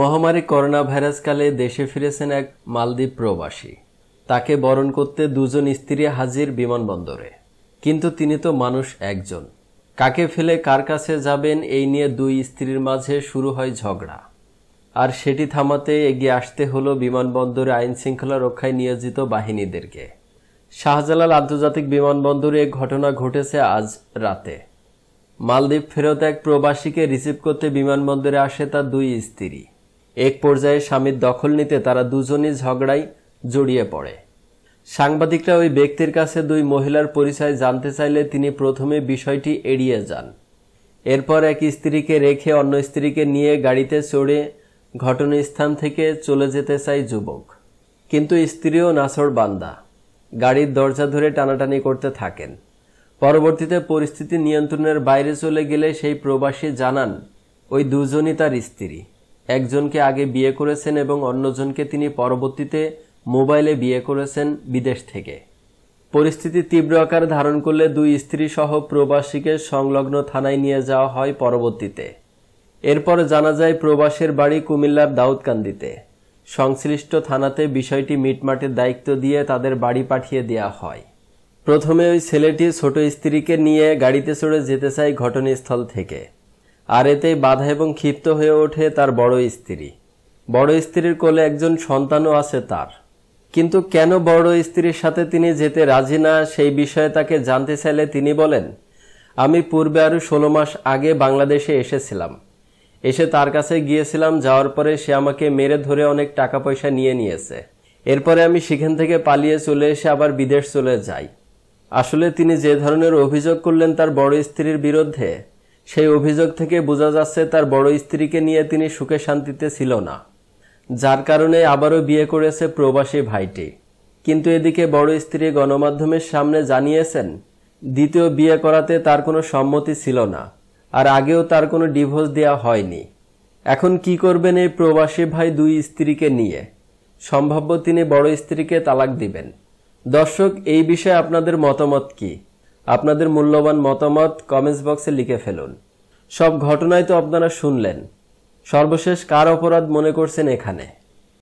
মহামারী corona virus কালে দেশে ফিরেছেন এক মালদ্বীপ প্রবাসী। তাকে বরণ করতে দুজন স্ত্রী হাজির বিমানবন্দরে, কিন্তু তিনি তো মানুষ একজন। কাকে ফেলে কার কাছে যাবেন এই নিয়ে দুই স্ত্রীর মাঝে শুরু হয় ঝগড়া, আর সেটি থামাতে এগিয়ে আসতে হলো বিমানবন্দরে আইন শৃঙ্খলা রক্ষায় নিয়োজিত বাহিনীদেরকে। শাহজালাল আন্তর্জাতিক বিমানবন্দরে এক ঘটনা ঘটেছে আজ রাতে। মালদ্বীপ ফেরত এক প্রবাসীকে রিসিভ করতে বিমানবন্দরে আসে তার দুই স্ত্রী। এক পর্যায়ে স্বামীর দখল নিতে তারা দুজনই ঝগড়ায় জড়িয়ে পড়ে। সাংবাদিকরা ওই ব্যক্তির কাছে দুই মহিলার পরিচয় জানতে চাইলে তিনি প্রথমে বিষয়টি এড়িয়ে যান। এরপর এক স্ত্রীকে রেখে অন্য স্ত্রীকে নিয়ে গাড়িতে চড়ে ঘটনাস্থান থেকে চলে যেতে চায় যুবক, কিন্তু স্ত্রীও নাছোড় বান্দা, গাড়ির দরজা ধরে টানাটানি করতে থাকেন। পরবর্তীতে পরিস্থিতি নিয়ন্ত্রণের বাইরে চলে গেলে সেই প্রবাসী জানান ওই দুজনই তার স্ত্রী। একজনকে আগে বিয়ে করেছেন এবং অন্যজনকে তিনি পরবর্তীতে মোবাইলে বিয়ে করেছেন বিদেশ থেকে। পরিস্থিতি তীব্র আকার ধারণ করলে দুই স্ত্রী সহ প্রবাসীকে সংলগ্ন থানায় নিয়ে যাওয়া হয় পরবর্তীতে। এরপর জানা যায় প্রবাসের বাড়ি কুমিল্লার দাউদকান্দিতে। সংশ্লিষ্ট থানাতে বিষয়টি মিটমাটের দায়িত্ব দিয়ে তাদের বাড়ি পাঠিয়ে দেওয়া হয়। প্রথমে ওই ছেলেটি ছোট স্ত্রীকে নিয়ে গাড়িতে চড়ে যেতে চায় ঘটনাস্থল থেকে, আর এতেই বাধা এবং ক্ষিপ্ত হয়ে ওঠে তার বড় স্ত্রী। বড় স্ত্রীর কোলে একজন সন্তানও আছে তার, কিন্তু কেন বড় স্ত্রীর সাথে তিনি যেতে রাজি না সেই বিষয়ে তাকে জানতে চাইলে তিনি বলেন, আমি পূর্বে আরও 16 মাস আগে বাংলাদেশে এসেছিলাম। এসে তার কাছে গিয়েছিলাম, যাওয়ার পরে সে আমাকে মেরে ধরে অনেক টাকা পয়সা নিয়ে নিয়েছে। এরপরে আমি সেখান থেকে পালিয়ে চলে এসে আবার বিদেশ চলে যাই। আসলে তিনি যে ধরনের অভিযোগ করলেন তার বড় স্ত্রীর বিরুদ্ধে, সেই অভিযোগ থেকে বোঝা যাচ্ছে তার বড় স্ত্রীকে নিয়ে তিনি সুখে শান্তিতে ছিল না, যার কারণে আবারও বিয়ে করেছে প্রবাসী ভাইটি। কিন্তু এদিকে বড় স্ত্রী গণমাধ্যমের সামনে জানিয়েছেন দ্বিতীয় বিয়ে করাতে তার কোনো সম্মতি ছিল না, আর আগেও তার কোনো ডিভোর্স দেওয়া হয়নি। এখন কি করবেন এই প্রবাসী ভাই দুই স্ত্রীকে নিয়ে? সম্ভব্য তিনি বড় স্ত্রীকে তালাক দিবেন। দর্শক, এই বিষয়ে আপনাদের মতামত কি? আপনাদের মূল্যবান মতামত কমেন্টস বক্সে লিখে ফেলুন। সব ঘটনায় তো আপনারা শুনলেন, সর্বশেষ কার অপরাধ মনে করছেন এখানে?